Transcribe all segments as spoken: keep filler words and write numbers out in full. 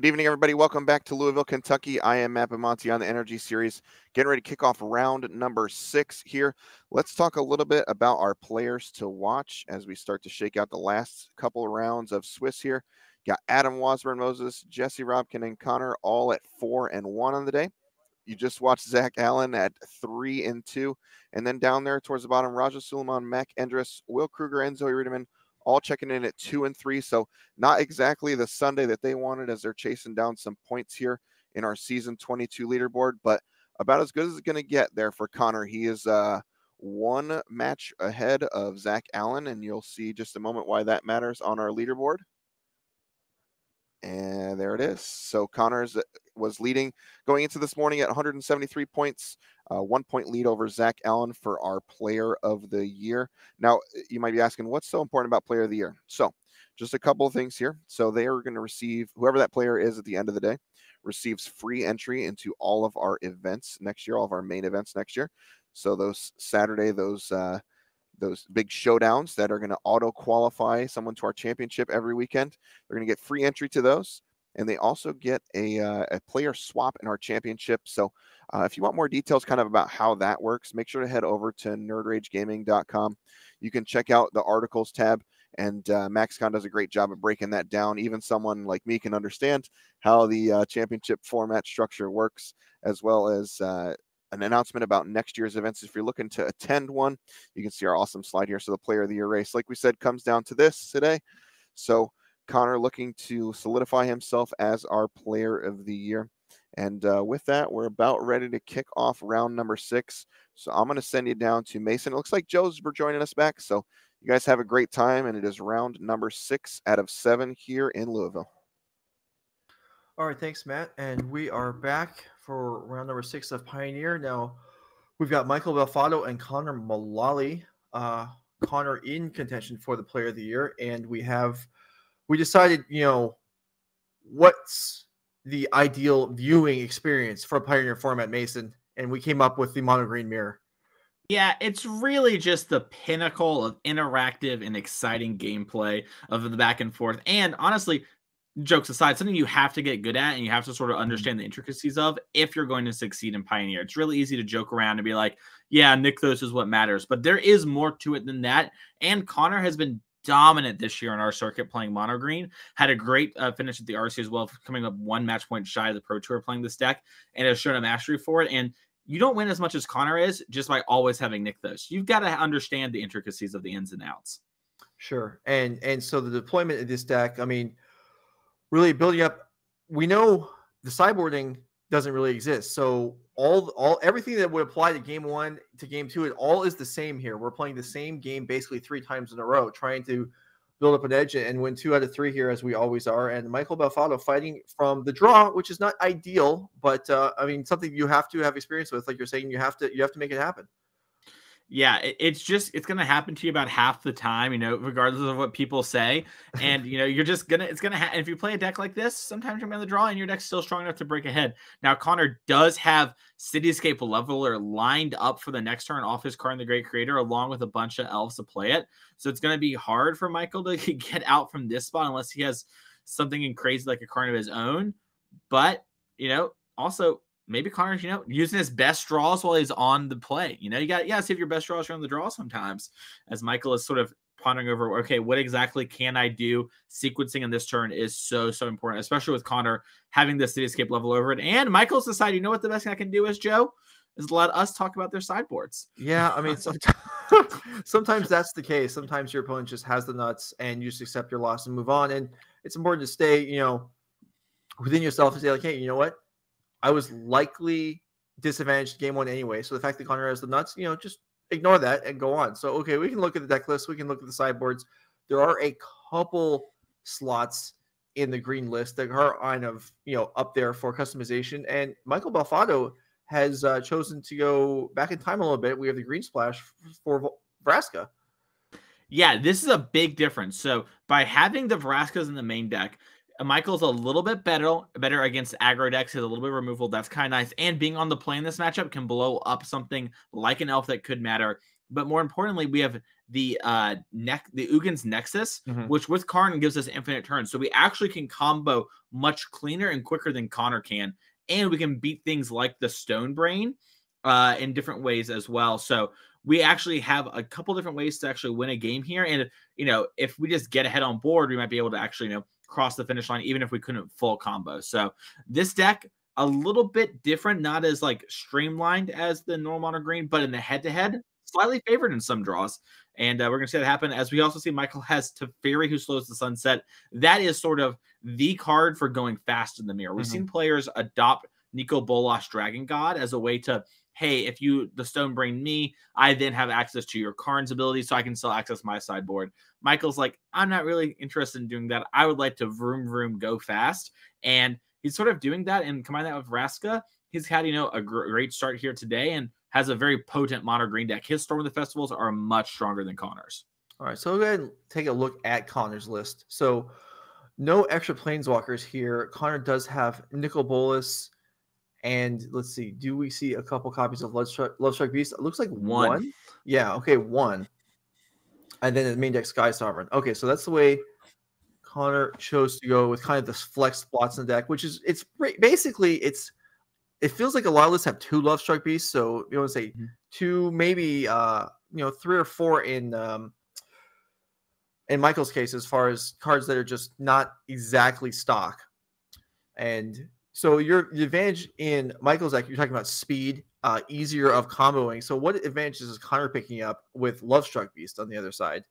Good evening, everybody. Welcome back to Louisville, Kentucky. I am Matt Bamonte on the Energy Series. Getting ready to kick off round number six here. Let's talk a little bit about our players to watch as we start to shake out the last couple of rounds of Swiss here. Got Adam Wasburn-Moses, Jesse Robkin, and Connor all at four and one on the day. You just watched Zach Allen at three and two. And then down there towards the bottom, Raja Suleiman, Mac Endress, Will Kruger, and Zoe Ruderman, all checking in at two and three. So not exactly the Sunday that they wanted as they're chasing down some points here in our season twenty-two leaderboard, but about as good as it's going to get there for Connor. He is uh, one match ahead of Zach Allen, and you'll see just a moment why that matters on our leaderboard. And there it is. So Connor's was leading going into this morning at one hundred seventy-three points, uh, one point lead over Zach Allen for our player of the year. Now you might be asking, what's so important about player of the year? So just a couple of things here. So they are going to receive, whoever that player is at the end of the day, receives free entry into all of our events next year, all of our main events next year. So those Saturday, those, uh, those big showdowns that are going to auto qualify someone to our championship every weekend, they're going to get free entry to those. And they also get a, uh, a player swap in our championship. So uh, if you want more details kind of about how that works, make sure to head over to nerd rage gaming dot com. You can check out the articles tab, and uh, MaxCon does a great job of breaking that down. Even someone like me can understand how the uh, championship format structure works, as well as uh, an announcement about next year's events. If you're looking to attend one, you can see our awesome slide here. So the player of the year race, like we said, comes down to this today. So Connor looking to solidify himself as our player of the year. And uh, with that, we're about ready to kick off round number six. So I'm going to send you down to Mason. It looks like Joe's for joining us back. So you guys have a great time. And it is round number six out of seven here in Louisville. All right. Thanks, Matt. And we are back for round number six of Pioneer. Now we've got Michael Belfatto and Connor Mullaly. Uh, Connor in contention for the player of the year. And we have... We decided, you know, what's the ideal viewing experience for a Pioneer format, Mason? And we came up with the mono green mirror. Yeah, it's really just the pinnacle of interactive and exciting gameplay of the back and forth. And honestly, jokes aside, something you have to get good at and you have to sort of understand the intricacies of if you're going to succeed in Pioneer. It's really easy to joke around and be like, yeah, Nykthos is what matters. But there is more to it than that. And Connor has been dominant this year in our circuit playing mono green. Had a great uh, finish at the R C as well, coming up one match point shy of the Pro Tour playing this deck, and has shown a mastery for it. And you don't win as much as Connor is just by always having Nykthos. You've got to understand the intricacies of the ins and outs. Sure. And and so the deployment of this deck, I mean, really building up, we know the sideboarding doesn't really exist. So all all everything that would apply to game one to game two, it all is the same here. We're playing the same game basically three times in a row, trying to build up an edge and win two out of three here, as we always are. And Michael Belfatto fighting from the draw, which is not ideal, but uh, I mean something you have to have experience with. Like you're saying, you have to you have to make it happen. Yeah, it's just, it's going to happen to you about half the time, you know, regardless of what people say. And, you know, you're just going to, it's going to happen. If you play a deck like this, sometimes you're going to draw and your deck's still strong enough to break ahead. Now, Connor does have Cityscape Leveler lined up for the next turn off his Karn, the Great Creator, along with a bunch of elves to play it. So it's going to be hard for Michael to get out from this spot unless he has something in crazy like a Karn of his own. But, you know, also... maybe Connor's, you know, using his best draws while he's on the play. You know, you got yeah, save your best draws around the draw sometimes. As Michael is sort of pondering over, okay, what exactly can I do? Sequencing in this turn is so, so important, especially with Connor having the Cityscape level over it. And Michael's decided, you know what the best thing I can do is, Joe, is let us talk about their sideboards. Yeah, I mean, sometimes, sometimes that's the case. Sometimes your opponent just has the nuts and you just accept your loss and move on. And it's important to stay, you know, within yourself and say, like, hey, you know what? I was likely disadvantaged game one anyway. So the fact that Connor has the nuts, you know, just ignore that and go on. So, okay, we can look at the deck list. We can look at the sideboards. There are a couple slots in the green list that are kind of, you know, up there for customization. And Michael Belfatto has uh, chosen to go back in time a little bit. We have the green splash for Vraska. Yeah, this is a big difference. So by having the Vraskas in the main deck, Michael's a little bit better, better against aggro decks. He's a little bit removal. That's kind of nice. And being on the play in this matchup can blow up something like an elf that could matter. But more importantly, we have the uh neck the Uggin's Nexus, mm-hmm. which with Karn gives us infinite turns. So we actually can combo much cleaner and quicker than Connor can, and we can beat things like the Stone Brain uh in different ways as well. So we actually have a couple different ways to actually win a game here. And you know, if we just get ahead on board, we might be able to actually, you know, cross the finish line, even if we couldn't full combo. So this deck, a little bit different, not as like streamlined as the normal mono green, but in the head-to-head, slightly favored in some draws. And uh, we're going to see that happen, as we also see Michael has Teferi, Who Slows the Sunset. That is sort of the card for going fast in the mirror. We've mm-hmm. seen players adopt Nicol Bolas Dragon-God as a way to, hey, if you the Stone Brain me, I then have access to your Karn's ability, so I can still access my sideboard. Michael's like, I'm not really interested in doing that. I would like to vroom, vroom, go fast. And he's sort of doing that, and combine that with Vraska. He's had, you know, a great start here today and has a very potent mono green deck. His Storm of the Festivals are much stronger than Connor's. All right, so we'll go ahead and take a look at Connor's list. So no extra Planeswalkers here. Connor does have Nicol Bolas, and let's see, do we see a couple copies of Lovestruck Beast? It looks like one. one. Yeah, okay, one. And then the main deck, Sky Sovereign. Okay, so that's the way Connor chose to go, with kind of this flex spots in the deck, which is, it's basically, it's, it feels like a lot of lists have two Lovestruck Beasts. So you want to say mm-hmm. two, maybe, uh, you know, three or four in, um, in Michael's case, as far as cards that are just not exactly stock. And so your the advantage in Michael's deck, you're talking about speed, uh, easier of comboing. So what advantages is Connor picking up with Lovestruck Beast on the other side?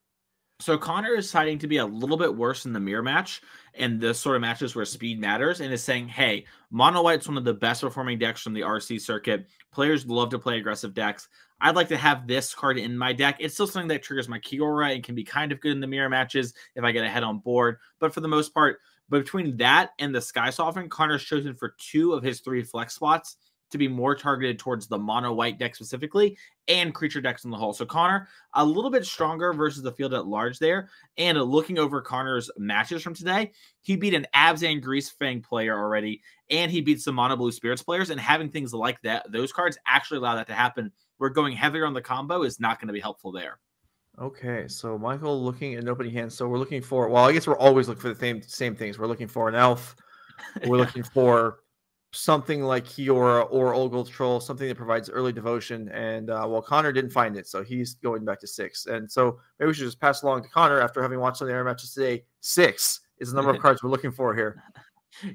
So Connor is citing to be a little bit worse in the mirror match and the sort of matches where speed matters, and is saying, hey, Mono White's one of the best performing decks from the R C circuit. Players love to play aggressive decks. I'd like to have this card in my deck. It's still something that triggers my Kiora and can be kind of good in the mirror matches if I get ahead on board. But for the most part, between that and the Sky Sovereign, Connor's chosen for two of his three flex spots to be more targeted towards the mono white deck specifically and creature decks in the whole. So Connor, a little bit stronger versus the field at large there. And looking over Connor's matches from today, he beat an Abzan Greasefang player already, and he beat some mono blue spirits players, and having things like that, those cards actually allow that to happen. We're going heavier on the combo is not going to be helpful there. Okay, so Michael looking at an opening hand. So we're looking for, well, I guess we're always looking for the same, same things. We're looking for an elf. We're yeah. looking for something like Kiora or Old-Growth Troll, something that provides early devotion. And uh, well, Connor didn't find it, so he's going back to six. And so maybe we should just pass along to Connor after having watched some of the air matches today. Six is the number of cards we're looking for here.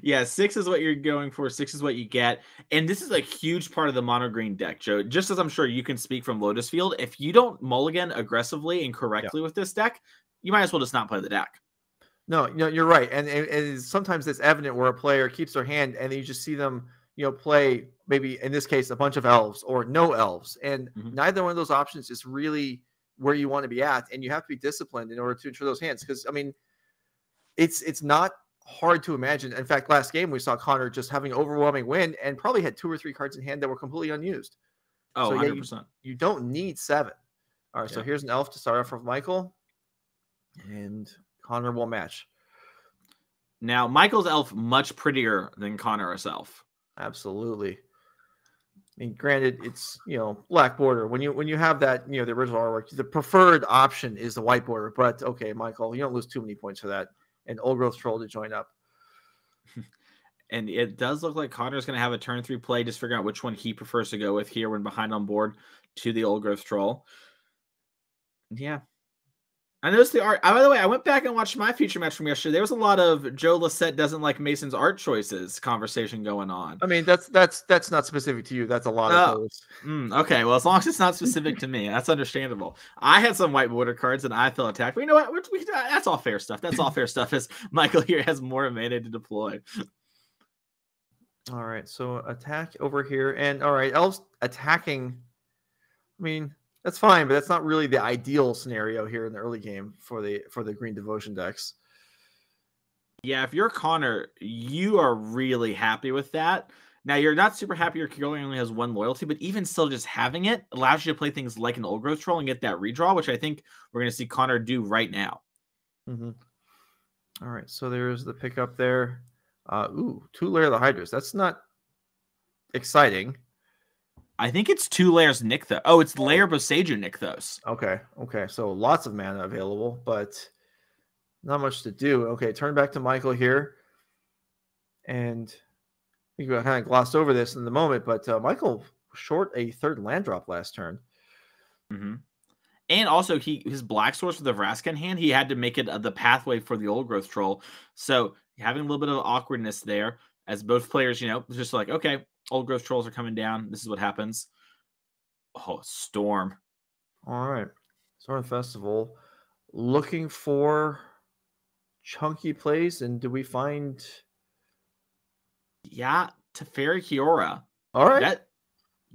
Yeah, six is what you're going for. Six is what you get. And this is a huge part of the mono green deck, Joe. Just as I'm sure you can speak from Lotus Field, if you don't mulligan aggressively and correctly yeah. with this deck, you might as well just not play the deck. No, you know, you're right. And, and, and sometimes it's evident where a player keeps their hand and you just see them, you know, play maybe in this case a bunch of elves or no elves. And mm-hmm. neither one of those options is really where you want to be at. And you have to be disciplined in order to ensure those hands. Because, I mean, it's it's not hard to imagine. In fact, last game we saw Connor just having an overwhelming win and probably had two or three cards in hand that were completely unused. Oh, so, yeah, one hundred percent. You, you don't need seven. All right, yeah. So here's an elf to start off with Michael. And Connor will match. Now, Michael's elf much prettier than Connor herself. Absolutely. I mean, granted, it's, you know, black border. When you when you have that, you know, the original artwork, the preferred option is the white border. But, okay, Michael, you don't lose too many points for that. And Old-Growth Troll to join up. And it does look like Connor's going to have a turn three play. Just figuring out which one he prefers to go with here when behind on board to the Old-Growth Troll. Yeah. I noticed the art. By the way, I went back and watched my feature match from yesterday. There was a lot of Joe Lissette doesn't like Mason's art choices conversation going on. I mean, that's that's that's not specific to you. That's a lot oh. of those. Mm, okay, well, as long as it's not specific to me, that's understandable. I had some white border cards and I felt attacked. But you know what? We're, we, that's all fair stuff. That's all fair stuff. As Michael here has more mana to deploy. All right, so attack over here, and all right, elves attacking. I mean, that's fine, but that's not really the ideal scenario here in the early game for the for the green devotion decks. Yeah, if you're Connor, you are really happy with that. Now, you're not super happy your Kiora only has one loyalty, but even still just having it allows you to play things like an Old-Growth Troll and get that redraw, which I think we're going to see Connor do right now. Mm-hmm. All right, so there's the pickup there. Uh, ooh, two Lair of the Hydras. That's not exciting. I think it's two layers Nykthos. Oh, it's layer Boseiju Nykthos. Okay, okay. So lots of mana available, but not much to do. Okay, turn back to Michael here. And we kind of glossed over this in the moment, but uh, Michael short a third land drop last turn. Mm-hmm. And also, he his black source for the Vraska in hand, he had to make it uh, the pathway for the Old-Growth Troll. So having a little bit of awkwardness there as both players, you know, just like, okay, Old-Growth Trolls are coming down. This is what happens. Oh, Storm. All right. Storm Festival. Looking for chunky plays, and do we find... Yeah, Teferi Kiora. All right. That,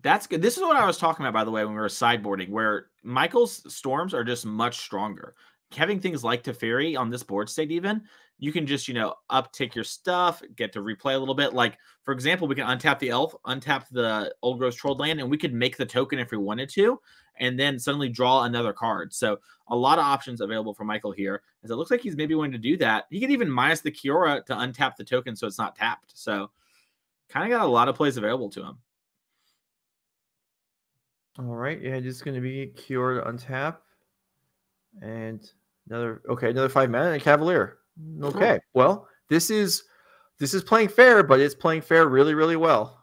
that's good. This is what I was talking about, by the way, when we were sideboarding, where Michael's Storms are just much stronger. Having things like Teferi on this board state, even, you can just, you know, uptick your stuff, get to replay a little bit. Like, for example, we can untap the Elf, untap the Old-Growth Troll land, and we could make the token if we wanted to, and then suddenly draw another card. So a lot of options available for Michael here. As it looks like he's maybe wanting to do that. He could even minus the Kiora to untap the token so it's not tapped. So kind of got a lot of plays available to him. All right. Yeah, just going to be Kiora to untap. And another, okay, another five mana and Cavalier. Okay. Cool. Well, this is this is playing fair, but it's playing fair really, really well.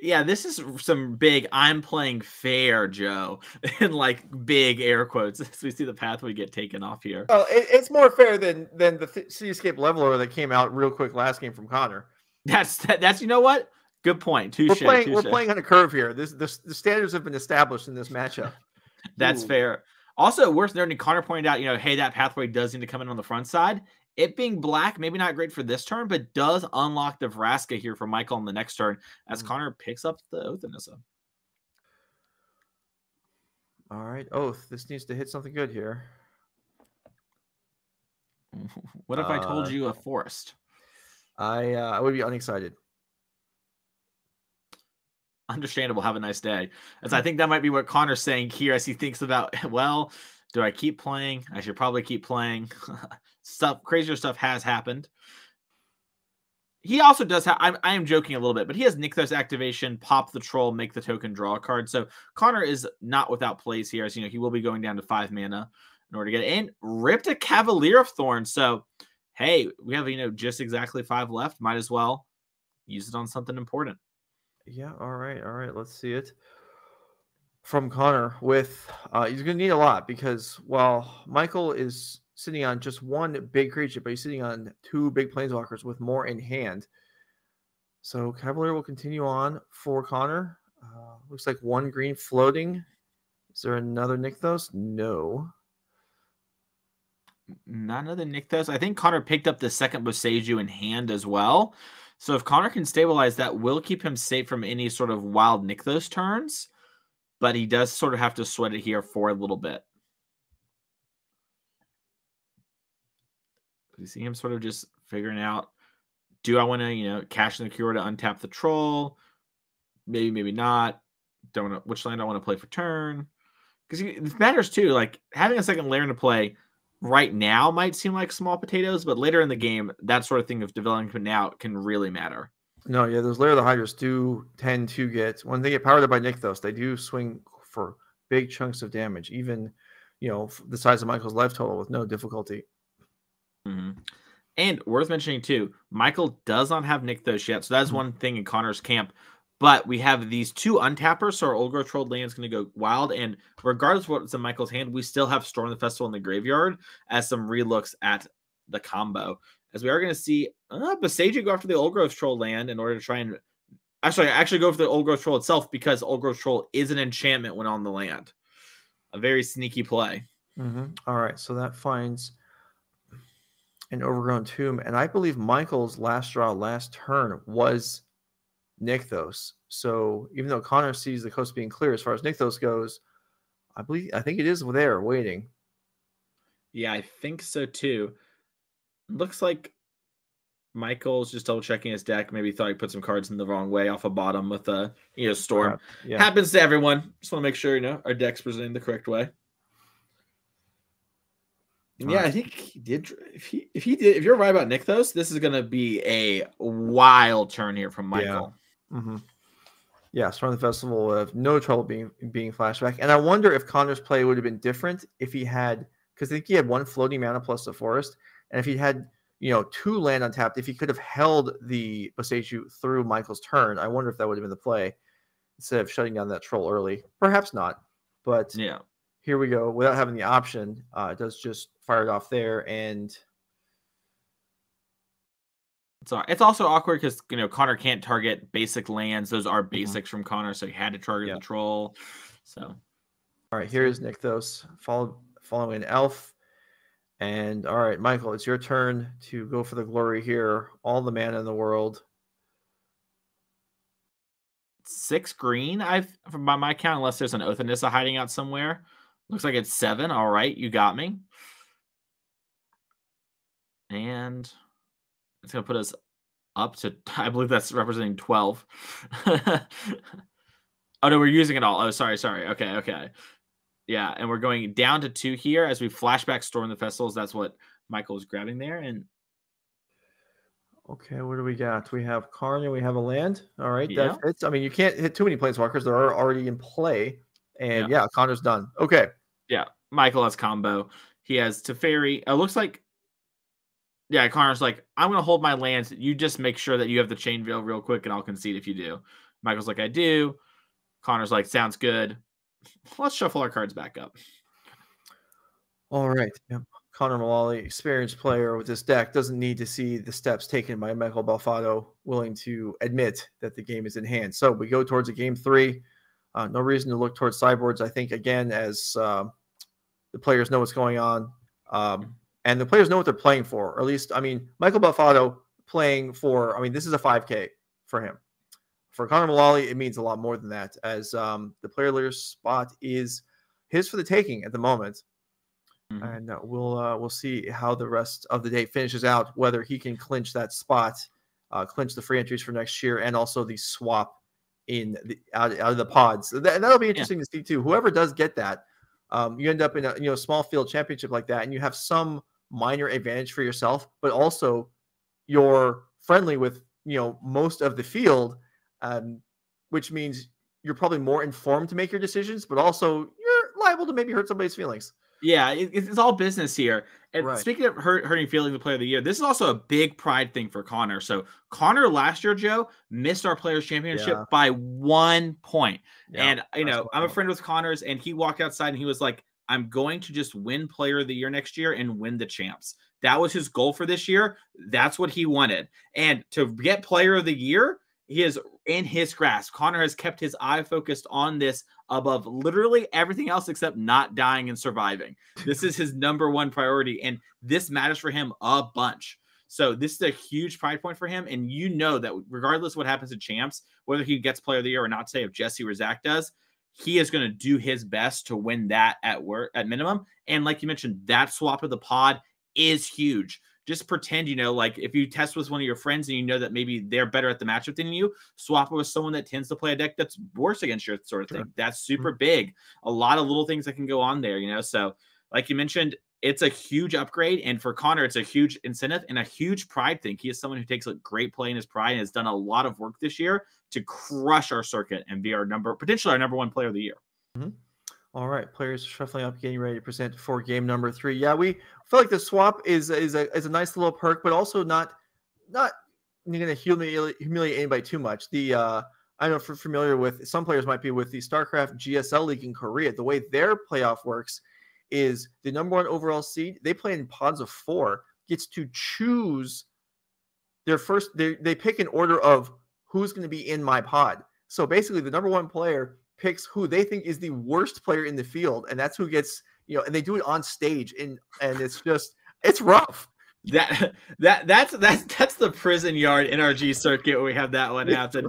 Yeah, this is some big "I'm playing fair, Joe," and like big air quotes as we see the pathway get taken off here. Well, it, it's more fair than than the Cityscape Leveler that came out real quick last game from Connor. That's that, that's you know what? Good point. Touche. We're playing, touche. We're playing on a curve here. This the, the standards have been established in this matchup. That's Ooh. fair. Also worth noting, Connor pointed out, you know, hey, that pathway does need to come in on the front side. It being black, maybe not great for this turn, but does unlock the Vraska here for Michael on the next turn as Connor picks up the Oath of Nissa. All right, Oath. This needs to hit something good here. What if uh, I told you a forest? I uh, I would be unexcited. Understandable. Have a nice day. As I think that might be what Connor's saying here as he thinks about, well, do I keep playing? I should probably keep playing. Stuff, crazier stuff has happened. He also does have, I'm, I am joking a little bit, but he has Nykthos activation, pop the troll, make the token, draw a card. So Connor is not without plays here. As you know, he will be going down to five mana in order to get it. And ripped a Cavalier of Thorns. So, hey, we have, you know, just exactly five left. Might as well use it on something important. Yeah, all right, all right. Let's see it. From Connor with, uh, he's going to need a lot because while Michael is sitting on just one big creature, but he's sitting on two big planeswalkers with more in hand. So Cavalier will continue on for Connor. Uh, looks like one green floating. Is there another Nykthos? No. Not another Nykthos. I think Connor picked up the second Boseiju in hand as well. So if Connor can stabilize, that will keep him safe from any sort of wild Nykthos turns. But he does sort of have to sweat it here for a little bit. You see him sort of just figuring out, do I want to, you know, cash in the Kiora to untap the troll? Maybe, maybe not. Don't want to, which land I want to play for turn? Because it matters too. Like having a second layer into play right now might seem like small potatoes, but later in the game, that sort of thing of developing now can really matter. No, yeah, those Lair of the Hydras do tend to get, when they get powered up by Nykthos, they do swing for big chunks of damage, even, you know, the size of Michael's life total with no difficulty. Mm-hmm. And worth mentioning too, Michael does not have Nykthos yet, so that's mm-hmm. one thing in Connor's camp. But we have these two untappers, so our Old-Growth Troll land is going to go wild. And regardless of what's in Michael's hand, we still have Storm the Festival in the graveyard as some relooks at the combo. As we are going to see uh, Boseiju go after the Old-Growth Troll land in order to try and actually actually go for the Old-Growth Troll itself because Old-Growth Troll is an enchantment when on the land. A very sneaky play. Mm-hmm. All right, so that finds an Overgrown Tomb, and I believe Michael's last draw last turn was Nykthos. So even though Connor sees the coast being clear as far as Nykthos goes, I believe I think it is there waiting. Yeah, I think so too. Looks like Michael's just double checking his deck. Maybe thought he put some cards in the wrong way off a bottom with a you know storm. Yeah. Happens to everyone. Just want to make sure you know our deck's presenting the correct way. And yeah, right. I think he did. If he if he did, if you're right about Nykthos, this is going to be a wild turn here from Michael. Yeah. Mm-hmm. yeah, Storm the Festival would have no trouble being being flashback. And I wonder if Connor's play would have been different if he had, because I think he had one floating mana plus the forest, and if he had, you know, two land untapped, if he could have held the Boseiju through Michael's turn, I wonder if that would have been the play instead of shutting down that troll early. Perhaps not, but yeah, here we go. Without having the option, uh, it does just fire it off there, and it's it's also awkward because, you know, Connor can't target basic lands. Those are basics mm-hmm. from Connor, so he had to target yeah. the troll. So, all right, here is Nykthos followed following Elf, and all right, Michael, it's your turn to go for the glory here. All the mana in the world. Six green, I've by my count, unless there's an Oath of Nissa hiding out somewhere. Looks like it's seven. All right, you got me. And it's going to put us up to, I believe that's representing twelve. Oh, no, we're using it all. Oh, sorry, sorry. Okay, okay. Yeah, and we're going down to two here as we flashback Storm the Festivals. That's what Michael is grabbing there. And okay, what do we got? We have Karn and we have a land. All right, yeah. that fits. I mean, you can't hit too many planeswalkers. They're already in play. And yeah, yeah Connor's done. Okay. Yeah, Michael has combo. He has Teferi. It looks like, yeah, Connor's like, I'm going to hold my lands. You just make sure that you have the chain veil real quick, and I'll concede if you do. Michael's like, I do. Connor's like, sounds good. Let's shuffle our cards back up. All right. Yeah. Connor Mullaly, experienced player with this deck, doesn't need to see the steps taken by Michael Belfatto, willing to admit that the game is in hand. So we go towards a game three. Uh, no reason to look towards sideboards, I think, again, as uh, the players know what's going on. Um And the players know what they're playing for, or at least, I mean, Michael Belfatto playing for, I mean, this is a five K for him. For Connor Mullaly, it means a lot more than that, as um, the player leader spot is his for the taking at the moment. Mm-hmm. And uh, we'll uh, we'll see how the rest of the day finishes out, whether he can clinch that spot, uh, clinch the free entries for next year, and also the swap in the, out, out of the pods. That, that'll be interesting yeah. to see, too. Whoever does get that, um, you end up in a you know small field championship like that, and you have some minor advantage for yourself, but also you're friendly with, you know, most of the field, um, which means you're probably more informed to make your decisions, but also you're liable to maybe hurt somebody's feelings. Yeah, it, it's all business here. And right. speaking of hurt, hurting feelings of player of the year, this is also a big pride thing for Connor. So Connor last year, Joe, missed our players championship yeah. by one point. Yeah, and, you know, I'm a friend with Connor's, and he walked outside and he was like, I'm going to just win player of the year next year and win the champs. That was his goal for this year. That's what he wanted. And to get player of the year, he is in his grasp. Connor has kept his eye focused on this above literally everything else except not dying and surviving. This is his number one priority, and this matters for him a bunch. So this is a huge pride point for him, and you know that regardless of what happens to champs, whether he gets player of the year or not, say if Jesse Rizak does, he is going to do his best to win that at work at minimum. And like you mentioned, that swap of the pod is huge. Just pretend, you know, like if you test with one of your friends and you know that maybe they're better at the matchup than you, swap it with someone that tends to play a deck that's worse against your sort of thing. Sure. That's super mm-hmm. big. A lot of little things that can go on there, you know? So like you mentioned, it's a huge upgrade. And for Connor, it's a huge incentive and a huge pride thing. He is someone who takes a great play in his pride and has done a lot of work this year to crush our circuit and be our number, potentially our number one player of the year. Mm-hmm. All right. Players shuffling up, getting ready to present for game number three. Yeah. We feel like the swap is, is a, is a nice little perk, but also not, not going to humiliate, humiliate anybody too much. The, uh, I don't know if you're familiar with, some players might be with the StarCraft G S L League in Korea. The way their playoff works is the number one overall seed, they play in pods of four, gets to choose their first, they, they pick an order of who's going to be in my pod. So basically the number one player picks who they think is the worst player in the field, and that's who gets, you know, and they do it on stage, and and it's just, it's rough. That that that's that's that's the prison yard N R G circuit where we have that one happen.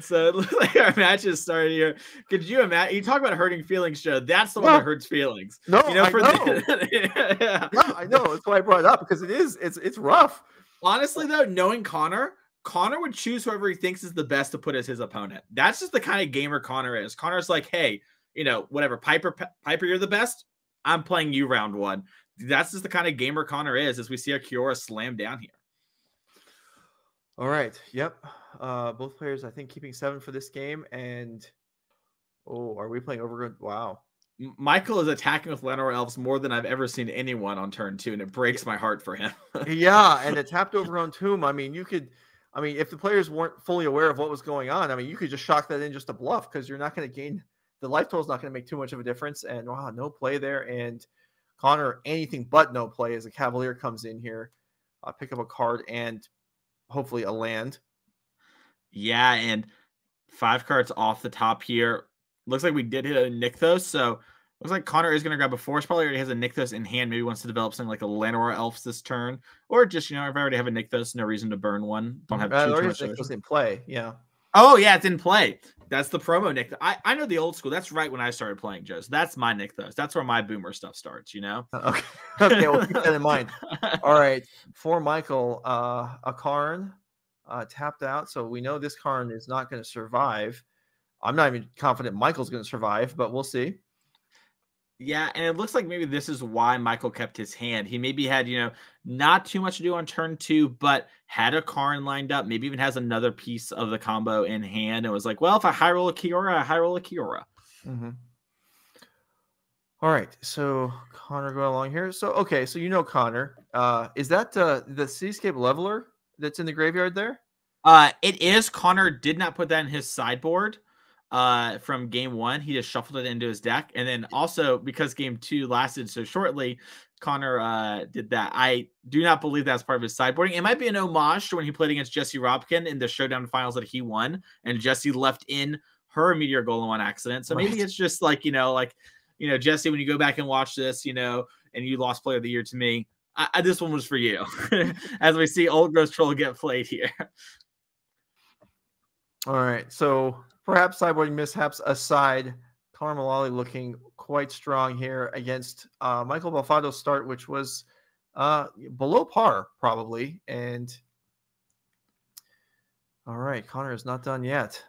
So it looks like our matches started here. Could you imagine? You talk about hurting feelings, Joe. That's the one no. that hurts feelings. No, you know, I for know. The, yeah. Yeah, I know. That's why I brought it up, because it is. It's it's rough. Honestly, though, knowing Connor, Connor would choose whoever he thinks is the best to put as his opponent. That's just the kind of gamer Connor is. Connor's like, hey, you know, whatever, Piper, Piper, you're the best. I'm playing you round one. That's just the kind of gamer Connor is, as we see a Kiora slam down here. All right. Yep. Uh, both players, I think, keeping seven for this game. And oh, are we playing Overgrown? Wow. Michael is attacking with Lanor Elves more than I've ever seen anyone on turn two, and it breaks my heart for him. Yeah, and a tapped Overgrown Tomb. I mean, you could, I mean, if the players weren't fully aware of what was going on, I mean, you could just shock that in just a bluff because you're not going to gain, the life total is not going to make too much of a difference. And wow, no play there. And Connor, anything but no play as a Cavalier comes in here, uh, pick up a card and hopefully a land. Yeah, and five cards off the top here. Looks like we did hit a Nykthos, so looks like Connor is going to grab a Force. Probably already has a Nykthos in hand. Maybe wants to develop something like a Lanor Elves this turn. Or just, you know, if I already have a Nykthos, no reason to burn one. Don't have two. It's uh, in play, yeah. Oh, yeah, it's in play. That's the promo Nykthos. I, I know the old school. That's right when I started playing, Joe. So that's my Nykthos. That's where my boomer stuff starts, you know? Okay, okay, well, keep that in mind. All right, for Michael, uh, a Karn uh, tapped out. So we know this Karn is not going to survive. I'm not even confident Michael's going to survive, but we'll see. Yeah, and it looks like maybe this is why Michael kept his hand. He maybe had, you know, not too much to do on turn two, but had a Karn lined up, maybe even has another piece of the combo in hand. It was like, well, if I high roll a Kiora, I high roll a Kiora. Mm-hmm. All right, so Connor going along here. So, okay, so you know Connor. Uh, is that uh, the Cityscape Leveler that's in the graveyard there? Uh, it is. Connor did not put that in his sideboard. Uh, from game one, he just shuffled it into his deck. And then also because game two lasted so shortly, Connor uh, did that. I do not believe that's part of his sideboarding. It might be an homage to when he played against Jesse Robkin in the showdown finals that he won, and Jesse left in her Meteor Golem on accident. So maybe right. It's just like, you know, like, you know, Jesse, when you go back and watch this, you know, and you lost player of the year to me, I, I, this one was for you. As we see Old-Growth Troll get played here. All right. So perhaps sideboarding mishaps aside, Connor Mullaly looking quite strong here against uh, Michael Belfatto's start, which was uh, below par, probably. And all right, Connor is not done yet.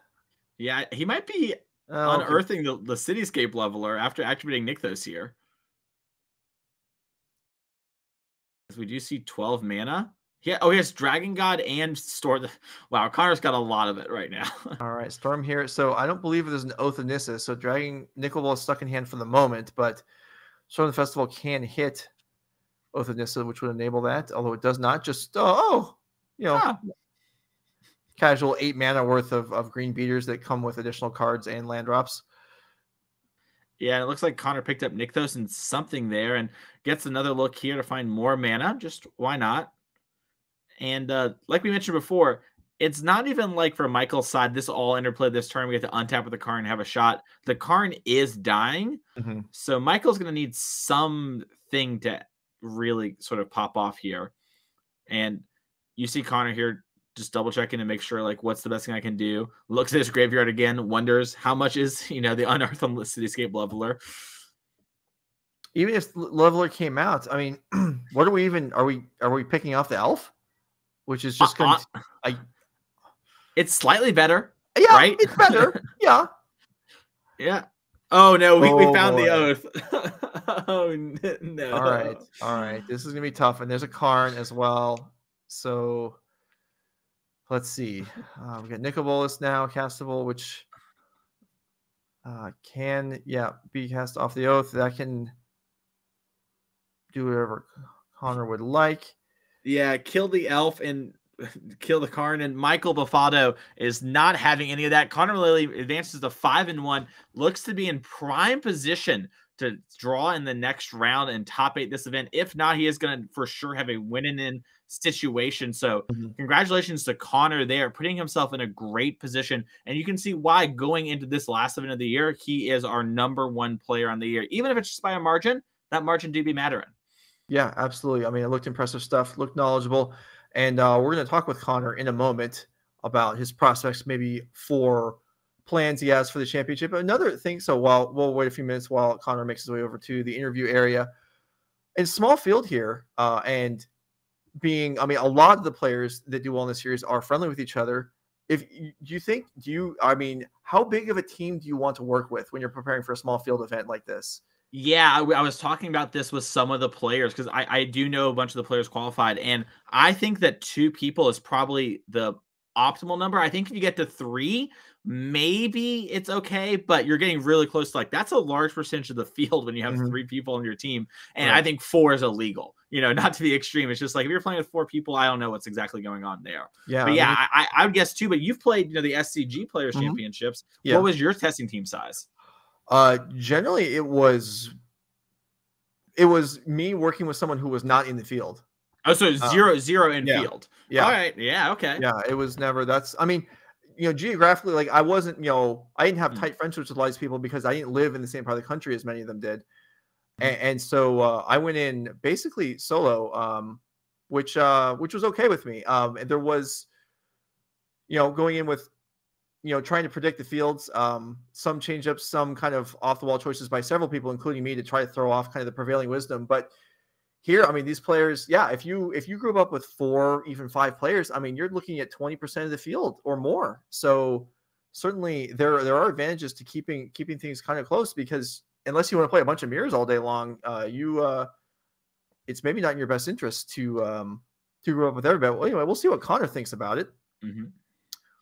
Yeah, he might be uh, unearthing okay. the, the Cityscape Leveler after activating Nykthos here. We do see twelve mana. Yeah. Oh, yes. Dragon-God and Storm. Wow. Connor's got a lot of it right now. All right. Storm here. So I don't believe there's an Oath of Nissa. So Dragon Nicol Bolas is stuck in hand for the moment, but Storm the Festival can hit Oath of Nissa, which would enable that. Although it does not just, oh, you know, ah. casual eight mana worth of, of green beaters that come with additional cards and land drops. Yeah, it looks like Connor picked up Nykthos and something there and gets another look here to find more mana. Just why not? And uh, like we mentioned before, it's not even like for Michael's side, this all interplay this turn. We have to untap with the Karn and have a shot. The Karn is dying. Mm-hmm. So Michael's going to need something to really sort of pop off here. And you see Connor here just double checking to make sure, like, what's the best thing I can do? Looks at his graveyard again, wonders how much is, you know, the unearthed on the Cityscape Leveler. Even if Leveler came out, I mean, what are we even, are we, are we picking off the elf? Which is just going uh, uh, to... It's slightly better, yeah, right? It's better, yeah. Yeah. Oh, no, we, oh, we found boy. the oath. Oh, no. All right, all right. This is going to be tough, and there's a Karn as well. So, let's see. Uh, we've got Nicol Bolas now, castable, which uh, can, yeah, be cast off the oath. That can do whatever Connor would like. Yeah, kill the elf and kill the Karn. And Michael Belfatto is not having any of that. Connor Mullaly advances to five and one, looks to be in prime position to draw in the next round and top eight this event. If not, he is going to for sure have a win-in situation. So mm-hmm. Congratulations to Connor there, putting himself in a great position. And you can see why going into this last event of the year, he is our number one player on the year. Even if it's just by a margin, that margin do be mattering. Yeah, absolutely. I mean, it looked impressive stuff, looked knowledgeable. And uh, we're going to talk with Connor in a moment about his prospects, maybe for plans he has for the championship. Another thing, so while we'll wait a few minutes while Connor makes his way over to the interview area. It's a small field here. Uh, and being, I mean, a lot of the players that do well in the series are friendly with each other. If do you think, do you, I mean, how big of a team do you want to work with when you're preparing for a small field event like this? Yeah, I, I was talking about this with some of the players because I, I do know a bunch of the players qualified, and I think that two people is probably the optimal number. I think if you get to three, maybe it's okay, but you're getting really close to, like, that's a large percentage of the field when you have mm-hmm. three people on your team, and right. I think four is illegal. You know, not to be extreme. It's just like if you're playing with four people, I don't know what's exactly going on there. Yeah, but yeah, I, mean, I, I would guess two. But you've played, you know, the S C G Players mm-hmm. Championships. Yeah. What was your testing team size? Uh, generally, it was it was me working with someone who was not in the field. Oh, so zero, um, zero in yeah. field. Yeah. All right. Yeah. Okay. Yeah. It was never. That's. I mean, you know, geographically, like I wasn't. You know, I didn't have mm-hmm. tight friendships with a lot of these people because I didn't live in the same part of the country as many of them did. And so uh, I went in basically solo, um, which uh, which was okay with me. Um, and there was, you know, going in with, you know, trying to predict the fields, um, some change-ups, some kind of off-the-wall choices by several people, including me, to try to throw off kind of the prevailing wisdom. But here, I mean, these players, yeah, if you if you group up with four, even five players, I mean, you're looking at twenty percent of the field or more. So certainly there there are advantages to keeping keeping things kind of close because unless you want to play a bunch of mirrors all day long, uh, you uh, it's maybe not in your best interest to um, to grow up with everybody. Well, anyway, we'll see what Connor thinks about it mm-hmm.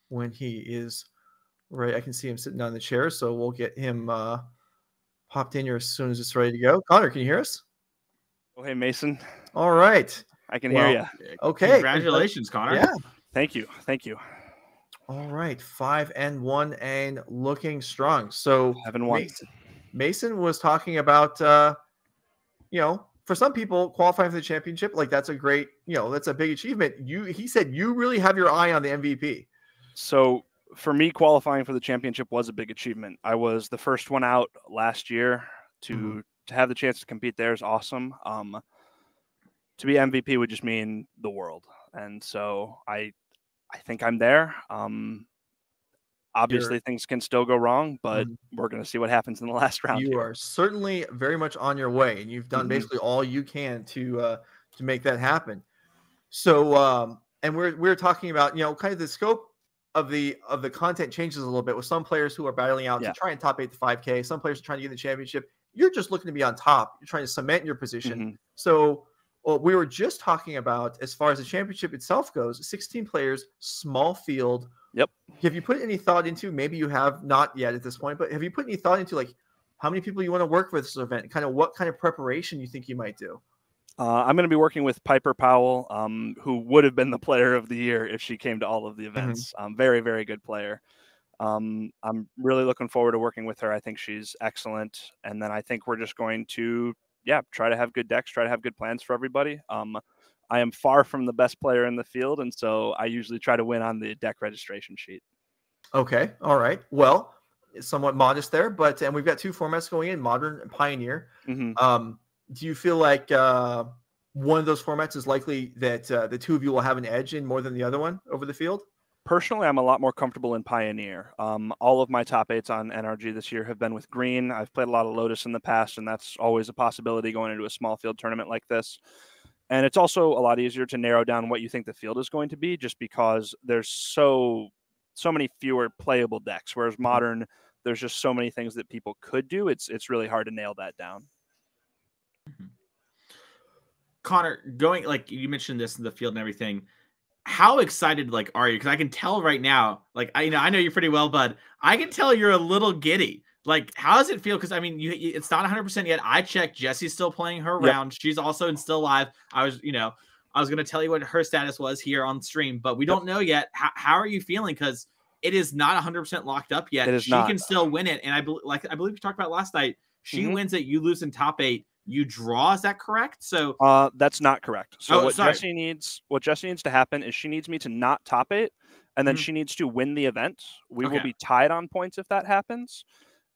when he is right. I can see him sitting on the chair, so we'll get him uh, popped in here as soon as it's ready to go. Connor, can you hear us? Oh, hey, Mason. All right. I can well, hear you. Okay. Congratulations, Connor. Yeah. Thank you. Thank you. All right. Five and one and looking strong. So seven one. Mason. Mason was talking about, uh, you know, for some people qualifying for the championship, like that's a great, you know, that's a big achievement. You, he said, you really have your eye on the M V P. So for me, qualifying for the championship was a big achievement. I was the first one out last year to, mm-hmm. to have the chance to compete there is awesome. Um, to be M V P would just mean the world. And so I, I think I'm there. Um, Obviously, You're, things can still go wrong, but mm-hmm. we're going to see what happens in the last round. You here. Are certainly very much on your way, and you've done mm-hmm. basically all you can to uh, to make that happen. So, um, and we're we're talking about, you know, kind of the scope of the of the content changes a little bit with some players who are battling out yeah. to try and top eight to five K. Some players are trying to get in the championship. You're just looking to be on top. You're trying to cement your position. Mm-hmm. So, well, we were just talking about as far as the championship itself goes, sixteen players, small field. Yep. Have you put any thought into, maybe you have not yet at this point, but have you put any thought into like how many people you want to work with this event? Kind of what kind of preparation you think you might do? Uh, I'm going to be working with Piper Powell, um, who would have been the player of the year if she came to all of the events. Mm-hmm. um, very, very good player. Um, I'm really looking forward to working with her. I think she's excellent. And then I think we're just going to, yeah, try to have good decks, try to have good plans for everybody. Um, I am far from the best player in the field, and so I usually try to win on the deck registration sheet. Okay, all right. Well, it's somewhat modest there, but and we've got two formats going in, Modern and Pioneer. Mm-hmm. Um, do you feel like uh, one of those formats is likely that uh, the two of you will have an edge in more than the other one over the field? Personally, I'm a lot more comfortable in Pioneer. Um, all of my top eights on N R G this year have been with green. I've played a lot of Lotus in the past, and that's always a possibility going into a small field tournament like this. And it's also a lot easier to narrow down what you think the field is going to be just because there's so so many fewer playable decks, whereas Modern, there's just so many things that people could do. It's it's really hard to nail that down. Connor, going like you mentioned this in the field and everything, how excited like are you? Because I can tell right now, like I you know I know you pretty well, bud. I can tell you're a little giddy. Like, how does it feel? Because, I mean, you, it's not one hundred percent yet. I checked. Jesse's still playing her yep. round. She's also in still live. I was, you know, I was going to tell you what her status was here on stream, but we yep. don't know yet. H how are you feeling? Because it is not one hundred percent locked up yet. It is she not. Can still win it. And I, like, I believe we talked about last night. She mm-hmm. wins it. You lose in top eight. You draw. Is that correct? So uh, that's not correct. So oh, what sorry. Jesse needs, what Jesse needs to happen is she needs me to not top eight, and then mm-hmm. she needs to win the event. We okay. will be tied on points if that happens.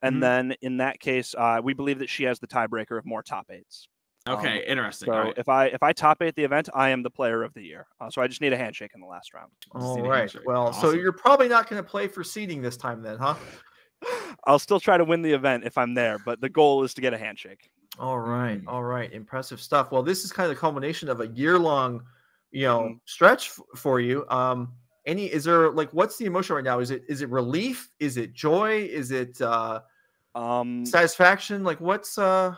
And mm-hmm. then in that case, uh, we believe that she has the tiebreaker of more top eights. Okay, um, interesting. So right. if I if I top eight the event, I am the player of the year. Uh, so I just need a handshake in the last round. All right. Well, awesome. So you're probably not going to play for seeding this time then, huh? I'll still try to win the event if I'm there, but the goal is to get a handshake. All right. Mm-hmm. All right. Impressive stuff. Well, this is kind of the culmination of a year-long, you know, mm-hmm. stretch f for you. Um, any is there like what's the emotion right now? Is it is it relief? Is it joy? Is it uh Um, Satisfaction? Like what's uh,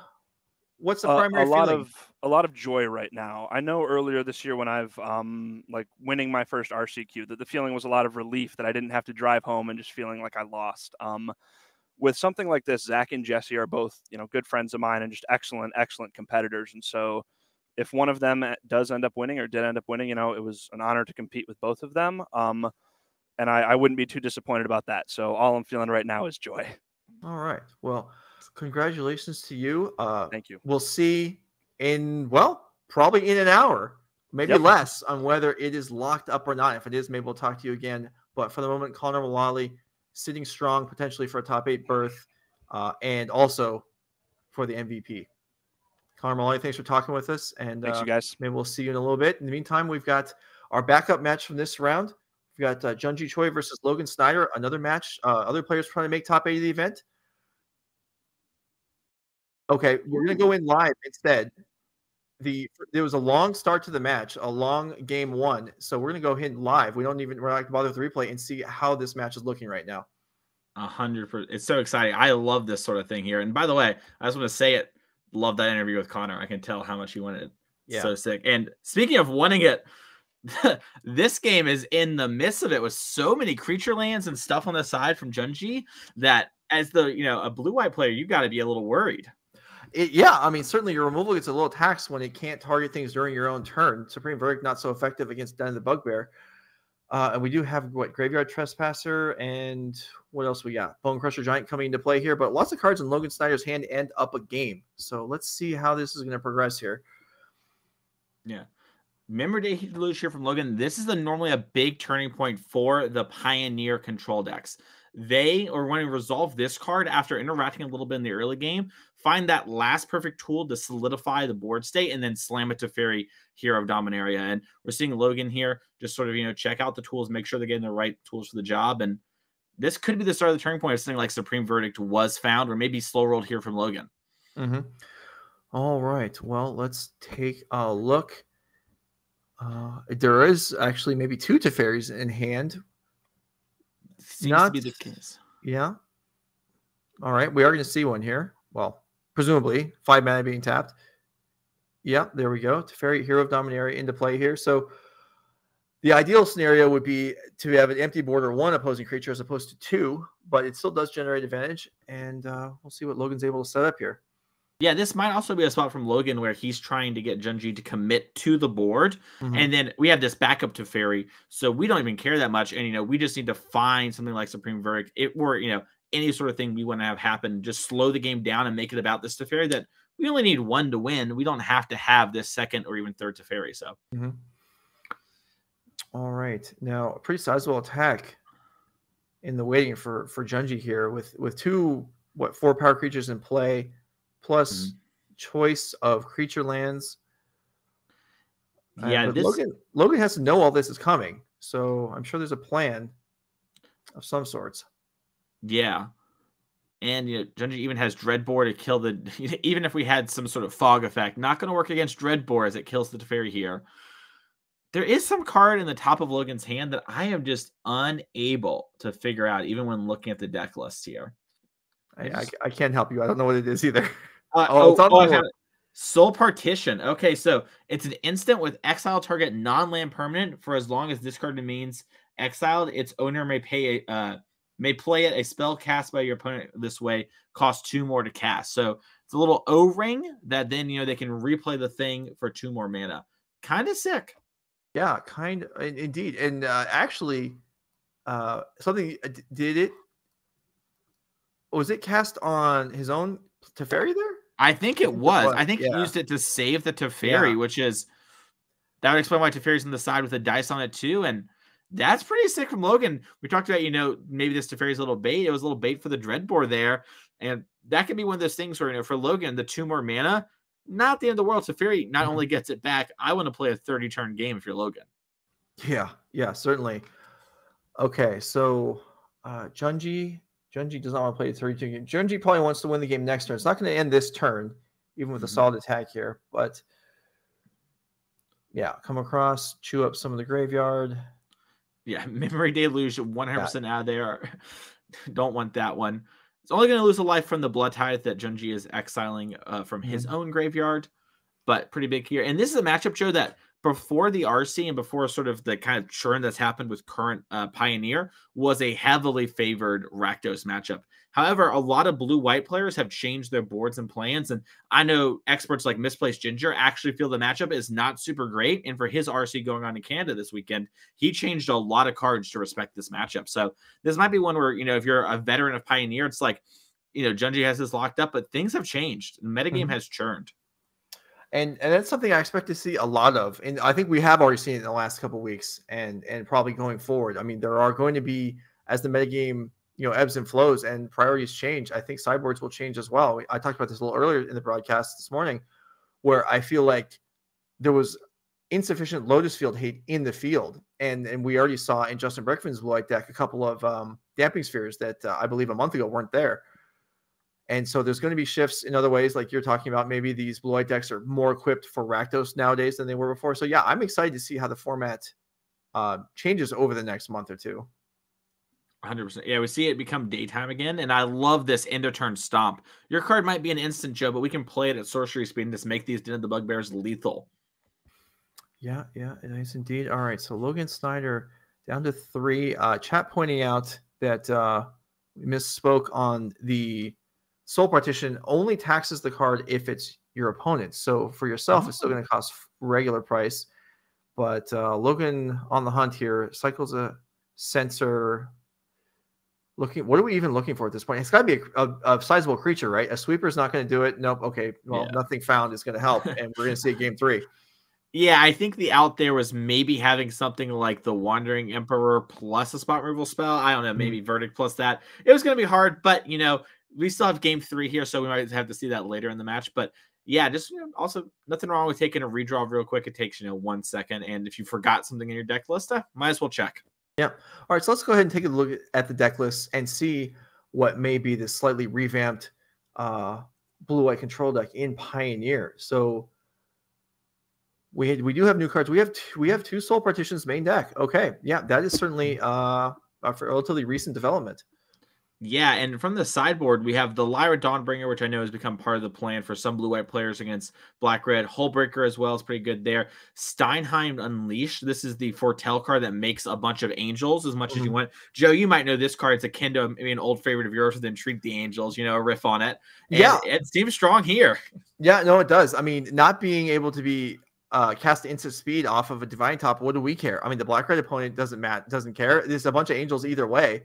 what's the primary a, a lot feeling? Of, a lot of joy right now. I know earlier this year when I've um, like winning my first R C Q, that the feeling was a lot of relief that I didn't have to drive home and just feeling like I lost. Um, with something like this, Zach and Jesse are both, you know, good friends of mine and just excellent, excellent competitors. And so if one of them does end up winning or did end up winning, you know, it was an honor to compete with both of them. Um, and I, I wouldn't be too disappointed about that. So all I'm feeling right now is joy. All right. Well, congratulations to you. Uh, Thank you. We'll see in, well, probably in an hour, maybe yep. less, on whether it is locked up or not. If it is, maybe we'll talk to you again. But for the moment, Connor Mullaly sitting strong potentially for a top eight berth uh, and also for the M V P. Connor Mullaly, thanks for talking with us. And thanks, uh, you guys. Maybe we'll see you in a little bit. In the meantime, we've got our backup match from this round. We've got uh, Junji Choi versus Logan Snyder, another match. Uh, other players trying to make top eight of the event. Okay, we're going to go in live instead. The There was a long start to the match, a long game one. So we're going to go in live. We don't even we're not going to bother with the replay and see how this match is looking right now. A hundred percent. It's so exciting. I love this sort of thing here. And by the way, I just want to say it. Love that interview with Connor. I can tell how much he wanted it. Yeah. So sick. And speaking of wanting it, this game is in the midst of it with so many creature lands and stuff on the side from Junji that as the, you know, a blue-white player, you've got to be a little worried. It, yeah, I mean, certainly your removal gets a little taxed when it can't target things during your own turn. Supreme Verdict not so effective against Den of the Bugbear. Uh, and we do have, what, Graveyard Trespasser and what else we got? Bone Crusher Giant coming into play here, but lots of cards in Logan Snyder's hand end up a game. So let's see how this is going to progress here. Yeah. Memory Day Heat Deluge here from Logan. This is a, normally a big turning point for the Pioneer control decks. They are going to resolve this card after interacting a little bit in the early game, find that last perfect tool to solidify the board state, and then slam it to Teferi, Hero of Dominaria. And we're seeing Logan here just sort of, you know, check out the tools, make sure they're getting the right tools for the job. And this could be the start of the turning point of something like Supreme Verdict was found, or maybe slow rolled here from Logan. Mm-hmm. All right. Well, let's take a look. Uh, there is actually maybe two Teferis in hand. Seems Not, to be the case. Yeah. All right. We are going to see one here. Well, presumably five mana being tapped. Yeah, there we go. Teferi, Hero of Dominaria into play here. So the ideal scenario would be to have an empty board or one opposing creature as opposed to two, but it still does generate advantage. And uh, we'll see what Logan's able to set up here. Yeah, this might also be a spot from Logan where he's trying to get Junji to commit to the board. Mm-hmm. And then we have this backup to Teferi, so we don't even care that much. And, you know, we just need to find something like Supreme Verdict it, or, you know, any sort of thing we want to have happen. Just slow the game down and make it about this Teferi that we only need one to win. We don't have to have this second or even third Teferi. So. Mm-hmm. All right. Now, a pretty sizable attack in the waiting for, for Junji here with, with two, what, four power creatures in play. Plus mm-hmm. choice of creature lands. Yeah, uh, this... Logan, Logan has to know all this is coming, so I'm sure there's a plan of some sorts. Yeah, and you know, Junji even has Dreadbore to kill the. Even if we had some sort of fog effect, not going to work against Dreadbore as it kills the Teferi here. There is some card in the top of Logan's hand that I am just unable to figure out, even when looking at the deck list here. I, I, I can't help you. I don't know what it is either. Uh, oh, it's on oh, the Soul Partition. Okay, so it's an instant with exile target non-land permanent for as long as this card means exiled. Its owner may pay a, uh, may play it a spell cast by your opponent this way. Costs two more to cast. So it's a little O-ring that then you know they can replay the thing for two more mana. Kind of sick. Yeah, kind of, indeed. And uh, actually, uh, something did it. Was it cast on his own Teferi there? I think it was. I think yeah. he used it to save the Teferi, yeah. which is... That would explain why Teferi's on the side with the dice on it too. And that's pretty sick from Logan. We talked about, you know, maybe this Teferi's a little bait. It was a little bait for the Dreadbore there. And that could be one of those things where, you know, for Logan, the two more mana, not the end of the world. Teferi not mm-hmm. only gets it back, I want to play a thirty-turn game if you're Logan. Yeah, yeah, certainly. Okay, so uh, Junji... Junji does not want to play a thirty-two game. Junji probably wants to win the game next turn. It's not going to end this turn, even with a solid attack here. But, yeah, come across, chew up some of the graveyard. Yeah, Memory Deluge, one hundred percent out of there. Don't want that one. It's only going to lose a life from the Blood Tithe that Junji is exiling uh, from his mm-hmm. own graveyard, but pretty big here. And this is a matchup, Joe, that before the R C and before sort of the kind of churn that's happened with current uh, Pioneer was a heavily favored Rakdos matchup. However, a lot of blue-white players have changed their boards and plans, and I know experts like Misplaced Ginger actually feel the matchup is not super great, and for his R C going on to Canada this weekend, he changed a lot of cards to respect this matchup. So this might be one where, you know, if you're a veteran of Pioneer, it's like, you know, Junji has this locked up, but things have changed. The metagame mm-hmm. has churned. And and that's something I expect to see a lot of. And I think we have already seen it in the last couple of weeks and, and probably going forward. I mean, there are going to be, as the metagame, you know, ebbs and flows and priorities change, I think sideboards will change as well. I talked about this a little earlier in the broadcast this morning, where I feel like there was insufficient Lotus Field hate in the field. And and we already saw in Justin Brickman's white deck a couple of um, damping spheres that uh, I believe a month ago weren't there. And so there's going to be shifts in other ways, like you're talking about. Maybe these blue-white decks are more equipped for Rakdos nowadays than they were before. So yeah, I'm excited to see how the format uh, changes over the next month or two. one hundred percent. Yeah, we see it become daytime again, and I love this end-of-turn stomp. Your card might be an instant, Joe, but we can play it at sorcery speed and just make these Den of the Bugbears lethal. Yeah, yeah, nice indeed. All right, so Logan Snyder down to three. Uh, chat pointing out that uh, we misspoke on the Soul Partition. Only taxes the card if it's your opponent. So for yourself, oh. it's still going to cost regular price. But uh, Logan on the hunt here, cycles a sensor. Looking, what are we even looking for at this point? It's got to be a, a, a sizable creature, right? A sweeper is not going to do it. Nope. Okay. Well, yeah. Nothing found is going to help, and we're going to see game three. Yeah, I think the out there was maybe having something like the Wandering Emperor plus a spot removal spell. I don't know, maybe mm-hmm. Verdict plus that. It was going to be hard, but you know, we still have game three here, so we might have to see that later in the match. But yeah, just you know, also nothing wrong with taking a redraw real quick. It takes you know one second, and if you forgot something in your deck list, uh, might as well check. Yeah. All right. So let's go ahead and take a look at the deck list and see what may be this slightly revamped uh, blue-white control deck in Pioneer. So we we do have new cards. We have two, we have two Soul Partitions main deck. Okay. Yeah, that is certainly uh, a relatively recent development. Yeah, and from the sideboard, we have the Lyra Dawnbringer, which I know has become part of the plan for some blue-white players against black-red. Hullbreaker as well is pretty good there. Steinheim Unleashed. This is the foretell card that makes a bunch of angels as much mm-hmm. as you want. Joe, you might know this card. It's akin to maybe an old favorite of yours, then Entreat the Angels, you know, a riff on it. And yeah. It seems strong here. Yeah, no, it does. I mean, not being able to be uh, cast instant speed off of a Divine Top, what do we care? I mean, the black-red opponent doesn't mat doesn't care. There's a bunch of angels either way.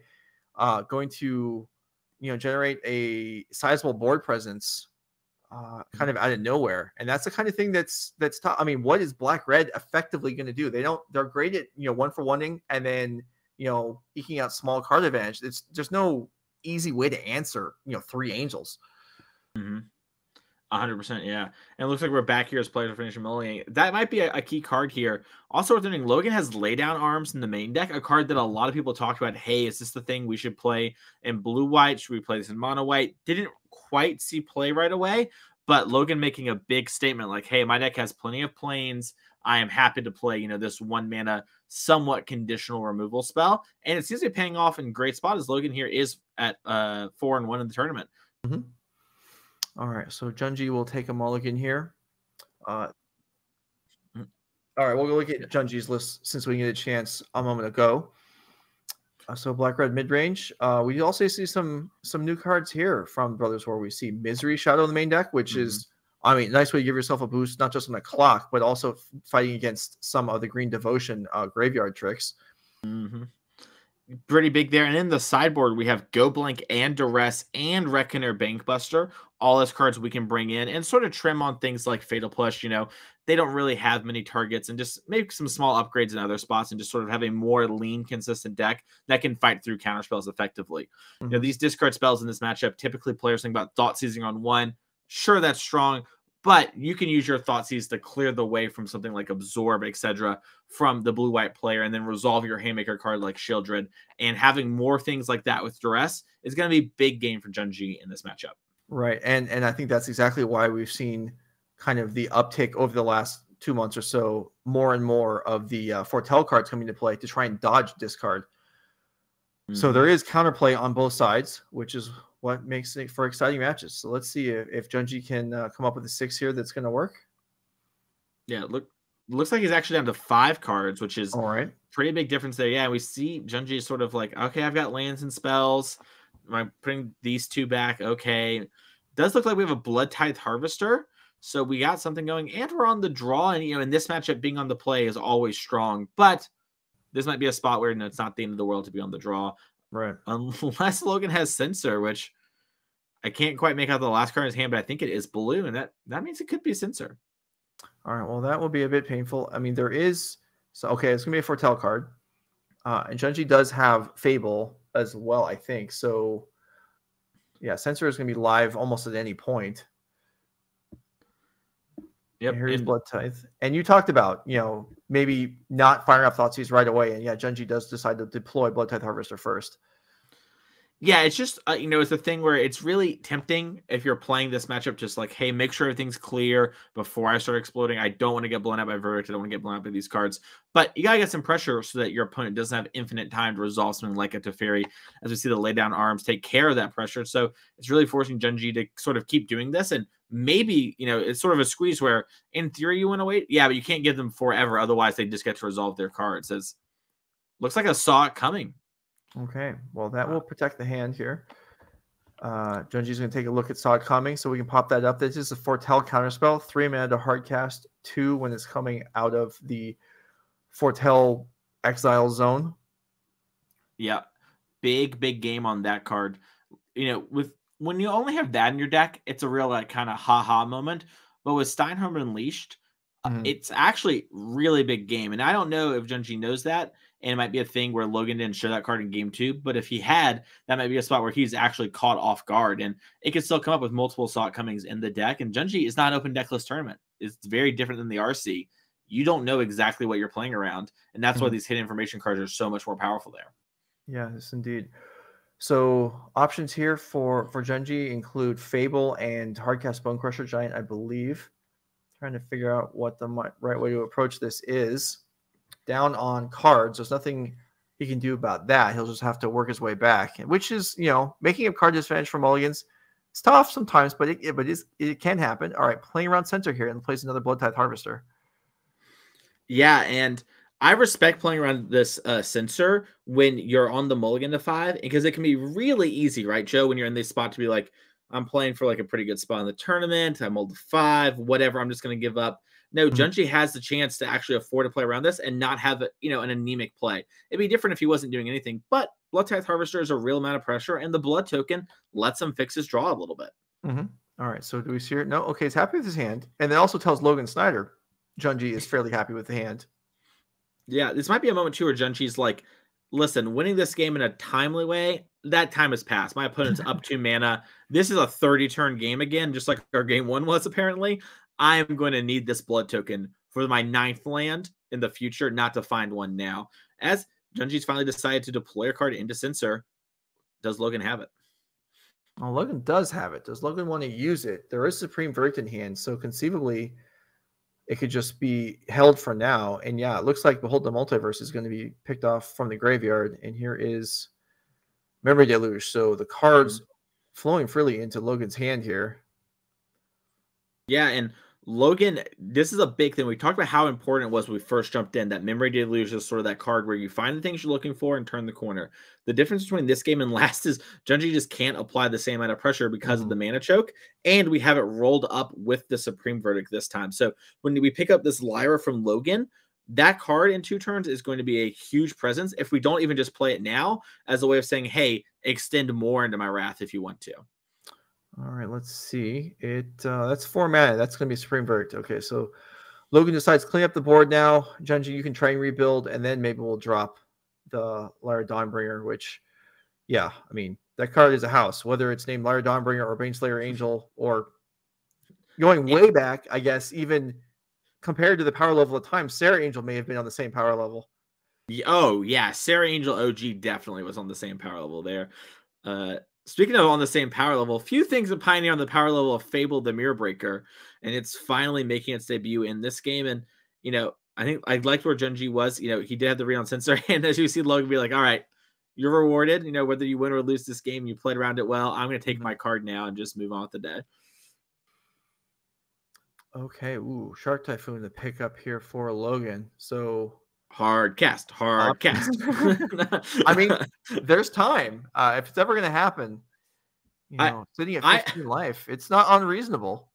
Uh, going to, you know, generate a sizable board presence, uh, kind of out of nowhere, and that's the kind of thing that's that's tough. I mean, what is Black Red effectively going to do? They don't. They're great at you know one for one-ing and then you know eking out small card advantage. It's there's no easy way to answer you know three angels. Mm-hmm. one hundred percent, yeah. And it looks like we're back here as players are finishing Mullaly. That might be a, a key card here. Also, we're thinking Logan has Laydown Arms in the main deck, a card that a lot of people talked about. Hey, is this the thing we should play in blue-white? Should we play this in mono-white? Didn't quite see play right away, but Logan making a big statement like, hey, my deck has plenty of planes. I am happy to play, you know, this one-mana somewhat conditional removal spell. And it seems to be paying off in great spot as Logan here is at uh, four and one in the tournament. Mm-hmm. All right, so Junji will take a mulligan here. Uh, all right, we'll go look at Junji's list since we get a chance a moment ago. Uh, so black-red mid-range. Uh, we also see some some new cards here from Brothers War. We see Misery Shadow in the main deck, which mm-hmm. is, I mean, nice way to give yourself a boost, not just on the clock, but also fighting against some of the Green Devotion uh, graveyard tricks. Mm-hmm. Pretty big there. And in the sideboard, we have Go Blank and Duress and Reckoner Bankbuster, all as cards we can bring in and sort of trim on things like Fatal Push. You know, they don't really have many targets, and just make some small upgrades in other spots and just sort of have a more lean, consistent deck that can fight through counter spells effectively. Mm-hmm. You know, these discard spells in this matchup, typically players think about Thought Seizing on one. Sure, that's strong, but you can use your Thought Seize to clear the way from something like Absorb, et cetera, from the blue-white player, and then resolve your Haymaker card like Shieldred. And having more things like that with Duress is going to be a big game for Junji in this matchup. Right, and and I think that's exactly why we've seen kind of the uptick over the last two months or so, more and more of the uh, foretell cards coming to play to try and dodge discard. Mm-hmm. So there is counterplay on both sides, which is what makes it for exciting matches. So let's see if, if Junji can uh, come up with a six here that's going to work. Yeah, look, looks like he's actually down to five cards, which is all right. Pretty big difference there. Yeah, we see Junji is sort of like, okay, I've got lands and spells. I'm putting these two back. Okay, does look like we have a Blood Tithe Harvester. So we got something going, and we're on the draw. And you know, in this matchup, being on the play is always strong. But this might be a spot where, you know, it's not the end of the world to be on the draw. Right. Unless Logan has Censor, which I can't quite make out the last card in his hand, but I think it is blue, and that, that means it could be Censor. All right, well, that will be a bit painful. I mean, there is... So, okay, it's going to be a Foretell card. Uh, and Junji does have Fable as well, I think. So, yeah, Censor is going to be live almost at any point. Yep. And here's and Blood Tithe. And you talked about, you know, maybe not firing off Thoughtseize right away. And yeah, Junji does decide to deploy Blood Tithe Harvester first. Yeah, it's just, uh, you know, it's a thing where it's really tempting if you're playing this matchup, just like, hey, make sure everything's clear before I start exploding. I don't want to get blown out by Verdict. I don't want to get blown out by these cards. But you got to get some pressure so that your opponent doesn't have infinite time to resolve something like a Teferi. As we see the lay down arms take care of that pressure. So it's really forcing Junji to sort of keep doing this. And maybe, you know, it's sort of a squeeze where in theory you want to wait. Yeah, but you can't give them forever. Otherwise, they just get to resolve their cards. It's, looks like I saw it coming. Okay, well, that will protect the hand here. Uh, Junji's going to take a look at Saw It Coming, so we can pop that up. This is a Foretell counterspell, three mana to hardcast, two when it's coming out of the Foretell exile zone. Yeah, big, big game on that card. You know, with when you only have that in your deck, it's a real like kind of ha-ha moment. But with Steinhorn Unleashed, mm-hmm. it's actually really big game. And I don't know if Junji knows that. And it might be a thing where Logan didn't show that card in game two. But if he had, that might be a spot where he's actually caught off guard. And it could still come up with multiple Saw It Comings in the deck. And Junji is not an open decklist tournament. It's very different than the R C. You don't know exactly what you're playing around. And that's mm-hmm. why these hidden information cards are so much more powerful there. Yeah, yes, indeed. So options here for, for Junji include Fable and Hardcast Bone Crusher Giant, I believe. Trying to figure out what the right way to approach this is. Down on cards, there's nothing he can do about that. He'll just have to work his way back, which is, you know, making up card disadvantage for mulligans. It's tough sometimes, but it, it but it's, it can happen. All right, playing around Censor here and plays another Blood Tithe Harvester. Yeah, and I respect playing around this uh, Censor when you're on the mulligan to five, because it can be really easy, right, Joe, when you're in this spot to be like, I'm playing for like a pretty good spot in the tournament. I'm old to five, whatever. I'm just going to give up. No, Junji has the chance to actually afford to play around this and not have, a, you know, an anemic play. It'd be different if he wasn't doing anything, but Blood Tithe Harvester is a real amount of pressure, and the Blood token lets him fix his draw a little bit. Mm-hmm. All right, so do we see it? No, okay, he's happy with his hand, and it also tells Logan Snyder Junji is fairly happy with the hand. Yeah, this might be a moment, too, where Junji's like, listen, winning this game in a timely way, that time has passed. My opponent's up two mana. This is a thirty-turn game again, just like our game one was, apparently. I am going to need this Blood token for my ninth land in the future, not to find one now. As Junji's finally decided to deploy a card into Censor, does Logan have it? Well, Logan does have it. Does Logan want to use it? There is Supreme Verdict in hand, so conceivably it could just be held for now. And yeah, it looks like Behold the Multiverse is going to be picked off from the graveyard. And here is Memory Deluge. So the cards mm-hmm. flowing freely into Logan's hand here. Yeah, and Logan, this is a big thing. We talked about how important it was when we first jumped in. That Memory Deluge is sort of that card where you find the things you're looking for and turn the corner. The difference between this game and last is Junji just can't apply the same amount of pressure because mm-hmm. of the mana choke, and we have it rolled up with the Supreme Verdict this time. So when we pick up this Lyra from Logan, that card in two turns is going to be a huge presence if we don't even just play it now as a way of saying, hey, extend more into my wrath if you want to. All right, let's see. It uh, that's four mana. That's going to be Supreme Verdict. Okay, so Logan decides to clean up the board now. Junji, you can try and rebuild, and then maybe we'll drop the Lyra Dawnbringer, which, yeah, I mean, that card is a house, whether it's named Lyra Dawnbringer or Baneslayer Angel, or going way yeah. back, I guess, even compared to the power level of time, Sarah Angel may have been on the same power level. Oh, yeah, Sarah Angel O G definitely was on the same power level there. Uh Speaking of on the same power level, few things that Pioneer on the power level of Fable the Mirror Breaker, and it's finally making its debut in this game. And, you know, I think I liked where Junji was. You know, he did have the read on Censor, and as you see Logan be like, all right, you're rewarded. You know, whether you win or lose this game, you played around it well. I'm going to take my card now and just move on with the day. Okay. Ooh, Shark Typhoon to pick up here for Logan. So hard cast, hard uh, cast. I mean, there's time. Uh, if it's ever going to happen, you know, I, sitting at fifteen I, life, it's not unreasonable.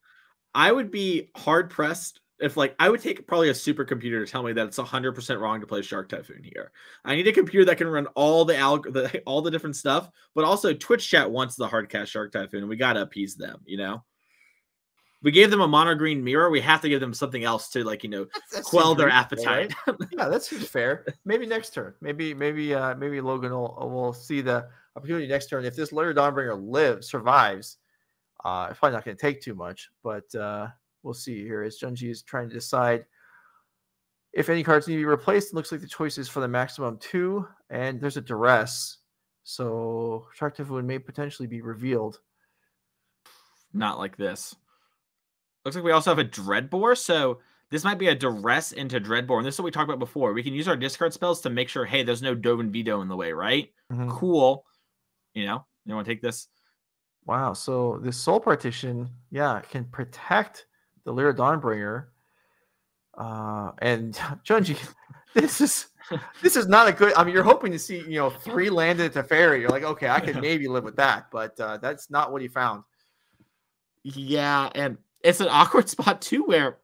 I would be hard pressed if, like, I would take probably a supercomputer to tell me that it's one hundred percent wrong to play Shark Typhoon here. I need a computer that can run all the, alg the all the different stuff, but also Twitch chat wants the hard cast Shark Typhoon, and we got to appease them, you know? We gave them a mono green mirror. We have to give them something else to, like, you know, that's, that's quell their appetite. Fair. Yeah, that seems fair. Maybe next turn. Maybe, maybe, uh, maybe Logan will, will see the opportunity next turn. If this Lair Dawnbringer lives, survives, uh, it's probably not going to take too much, but uh, we'll see here as Junji is trying to decide if any cards need to be replaced. It looks like the choice is for the maximum two, and there's a duress. So Shark Typhoon may potentially be revealed. Not like this. Looks like we also have a Dreadbore, so this might be a Duress into Dreadbore. And this is what we talked about before. We can use our discard spells to make sure, hey, there's no Dovan Veto in the way, right? Mm-hmm. Cool. You know, you want to take this? Wow, so this Soul Partition, yeah, can protect the Lair of Dawnbringer. Uh, and, Junji, this is this is not a good... I mean, you're hoping to see, you know, three landed at Teferi. You're like, okay, I could maybe live with that, but uh, that's not what he found. Yeah, and... it's an awkward spot, too, where,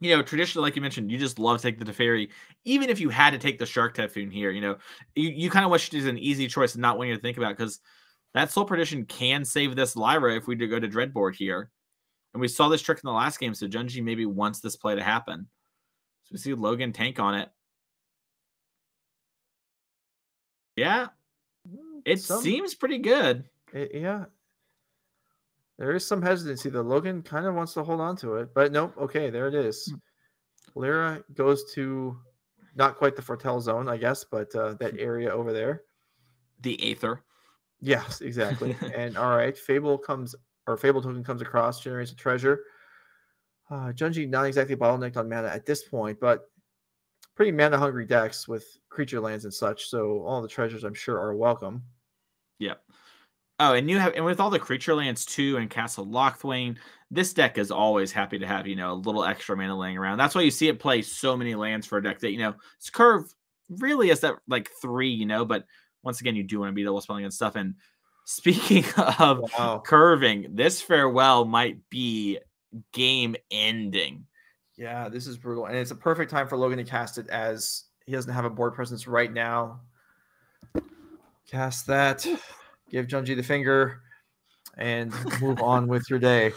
you know, traditionally, like you mentioned, you just love to take the Teferi. Even if you had to take the Shark Typhoon here, you know, you, you kind of wish it was an easy choice and not one you to think about, because that Soul Partition can save this Lyra if we do go to Dreadboard here. And we saw this trick in the last game, so Junji maybe wants this play to happen. So we see Logan tank on it. Yeah, it Some... seems pretty good. It, yeah. There is some hesitancy though. Logan kind of wants to hold on to it, but nope. Okay, there it is. Lyra goes to not quite the Fortell zone, I guess, but uh, that area over there. The Aether. Yes, exactly. And all right, Fable comes, or Fable token comes across, generates a treasure. Uh, Junji not exactly bottlenecked on mana at this point, but pretty mana hungry decks with creature lands and such. So all the treasures, I'm sure, are welcome. Yep. Oh, and you have, and with all the creature lands too, and Castle Lochthwain, this deck is always happy to have, you know, a little extra mana laying around. That's why you see it play so many lands for a deck that, you know, its curve really is that like three, you know, but once again, you do want to be double spelling and stuff. And speaking of wow. curving, this farewell might be game ending. Yeah, this is brutal. And it's a perfect time for Logan to cast it as he doesn't have a board presence right now. Cast that. Give Junji the finger and move on with your day.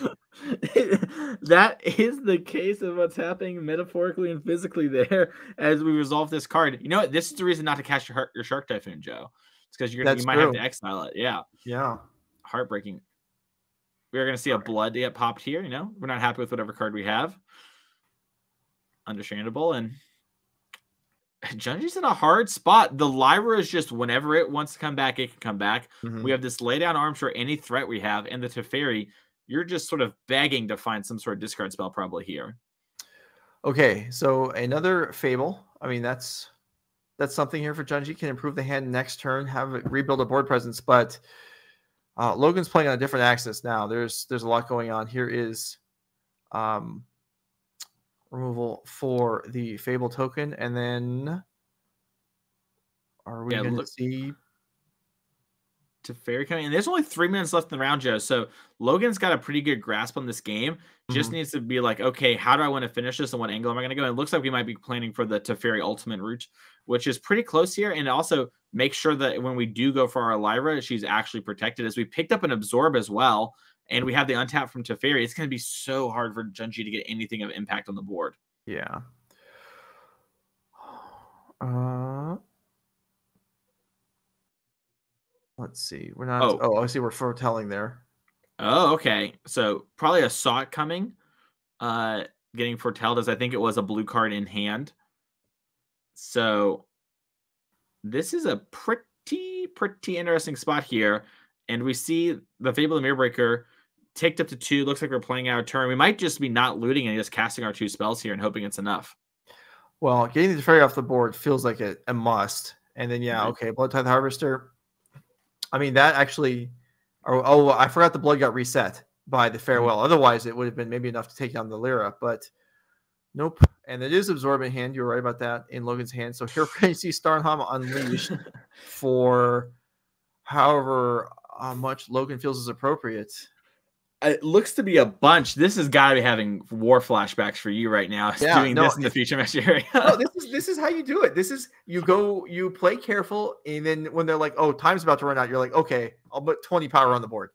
That is the case of what's happening metaphorically and physically there as we resolve this card. You know what? This is the reason not to cast your, your Shark Typhoon, Joe. It's because you're gonna, you might true. have to exile it. Yeah. Yeah. Heartbreaking. We're going to see a blood get popped here. You know, we're not happy with whatever card we have. Understandable. And Junji's in a hard spot. The Lyra is just whenever it wants to come back, it can come back. Mm-hmm. We have this lay down arms for any threat we have, and the Teferi, you're just sort of begging to find some sort of discard spell probably here. Okay, so another Fable. I mean, that's that's something here for Junji. Can improve the hand next turn, have it rebuild a board presence, but uh, Logan's playing on a different axis now. There's there's a lot going on. Here is um removal for the Fable token, and then are we yeah, going to see Teferi coming? And there's only three minutes left in the round, Joe. So Logan's got a pretty good grasp on this game. Just mm-hmm. needs to be like, okay, how do I want to finish this, and what angle am I going to go? And it looks like we might be planning for the Teferi ultimate route, which is pretty close here. And also make sure that when we do go for our Lyra, she's actually protected, as we picked up an absorb as well. And we have the untap from Teferi. It's going to be so hard for Junji to get anything of impact on the board. Yeah. Uh, let's see. We're not. Oh, oh I see. We're foretelling there. Oh, okay. So probably a Sot coming. Uh, getting foretelled as I think it was a blue card in hand. So this is a pretty, pretty interesting spot here. And we see the Fable of the Mirror Breaker ticked up to two. Looks like we're playing out a turn. We might just be not looting and just casting our two spells here and hoping it's enough. Well, getting the Teferi off the board feels like a, a must. And then, yeah, okay, Blood Tithe Harvester. I mean, that actually... Oh, oh, I forgot the blood got reset by the farewell. Mm-hmm. Otherwise, it would have been maybe enough to take down the Lyra, but nope. And it is absorbed in hand. You were right about that, in Logan's hand. So here we see Starnham unleashed for however uh, much Logan feels is appropriate. It looks to be a bunch. This has got to be having war flashbacks for you right now. Yeah, doing no, this in the future match area. No, this is this is how you do it. This is you go, you play careful, and then when they're like, "Oh, time's about to run out," you're like, "Okay, I'll put twenty power on the board."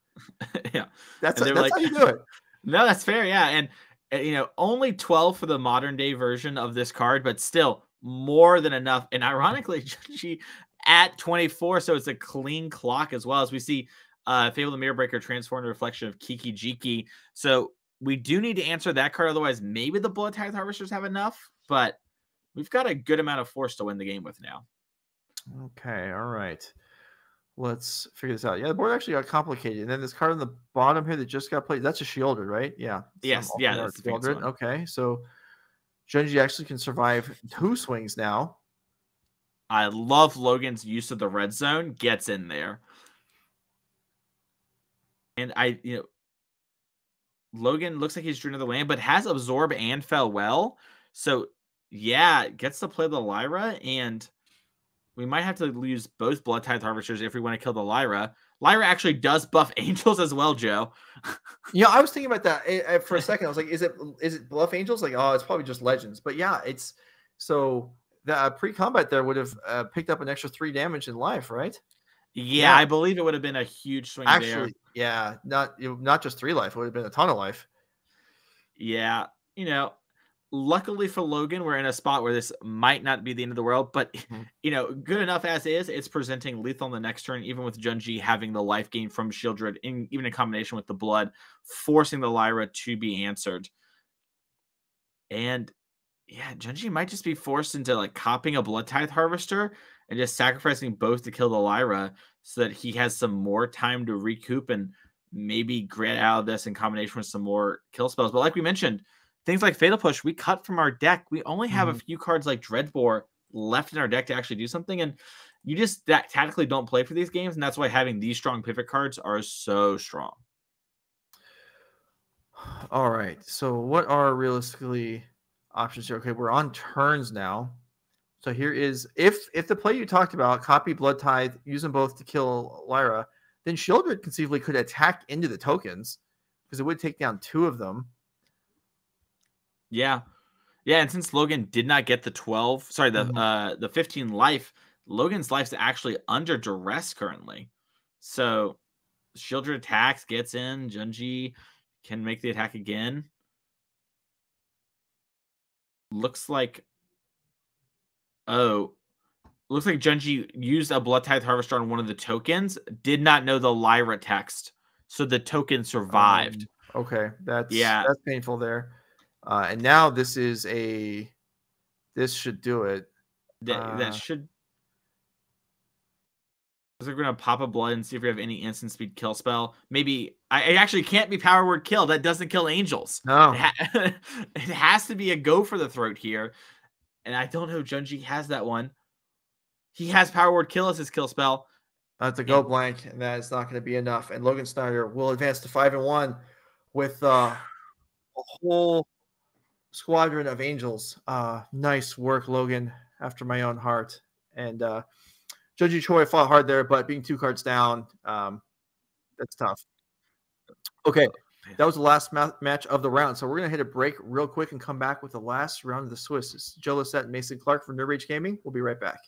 Yeah, that's, a, that's like, how you do it. No, that's fair. Yeah, and, and you know, only twelve for the modern day version of this card, but still more than enough. And ironically, Junji at twenty-four, so it's a clean clock as well, as we see. Uh, Fable of the Mirror Breaker transformed a reflection of Kiki Jiki. So we do need to answer that card. Otherwise, maybe the Blood Tithe Harvesters have enough, but we've got a good amount of force to win the game with now. Okay. All right. Let's figure this out. Yeah. The board actually got complicated. And then this card on the bottom here that just got played, that's a Shieldred, right? Yeah. Yes. Um, yeah. That's Shieldred. Okay. So Junji actually can survive two swings now. I love Logan's use of the red zone. Gets in there. And I, you know, Logan looks like he's drew another land, but has absorb and fell well. So, yeah, gets to play the Lyra, and we might have to lose both Blood Tithe Harvesters if we want to kill the Lyra. Lyra actually does buff Angels as well, Joe. Yeah, I was thinking about that for a second. I was like, is it is it bluff Angels? Like, oh, it's probably just Legends. But yeah, it's so the uh, pre-combat there would have uh, picked up an extra three damage in life, right? Yeah, yeah, I believe it would have been a huge swing actually, there. Yeah, not not just three life. It would have been a ton of life. Yeah, you know, luckily for Logan, we're in a spot where this might not be the end of the world. But, mm-hmm. you know, good enough as is, it's presenting lethal on the next turn, even with Junji having the life gain from Shieldred, in, even in combination with the blood, forcing the Lyra to be answered. And, yeah, Junji might just be forced into, like, copying a Blood Tithe Harvester and just sacrificing both to kill the Lyra so that he has some more time to recoup and maybe grit out of this in combination with some more kill spells. But like we mentioned, things like Fatal Push, we cut from our deck. We only have mm-hmm. a few cards like Dreadbore left in our deck to actually do something. And you just that tactically don't play for these games. And that's why having these strong pivot cards are so strong. All right. So what are realistically options here? Okay, we're on turns now. So here is, if if the play you talked about, copy Blood Tithe, use them both to kill Lyra, then Shieldred conceivably could attack into the tokens because it would take down two of them. Yeah. Yeah, and since Logan did not get the twelve, sorry, the mm-hmm. uh, the fifteen life, Logan's life's actually under duress currently. So Shieldred attacks, gets in, Junji can make the attack again. Looks like Oh, looks like Junji used a Blood Tithe Harvester on one of the tokens, did not know the Lyra text, so the token survived. Um, okay, that's yeah, that's painful there. Uh, and now this is a, this should do it. That, uh, that should. So we're gonna pop a blood and see if we have any instant speed kill spell. Maybe I it actually can't be power word kill. That doesn't kill Angels. No, it, ha it has to be a go for the throat here. And I don't know if Junji has that one. He has Power Word Kill as his kill spell. That's a go and blank, and that is not going to be enough. And Logan Snyder will advance to five and one with uh, a whole squadron of Angels. Uh, nice work, Logan, after my own heart. And uh, Junji Choi fought hard there, but being two cards down, um, that's tough. Okay, that was the last ma match of the round. So we're going to hit a break real quick and come back with the last round of the Swiss. It's Joe Lissette and Mason Clark from Nerd Rage Gaming. We'll be right back.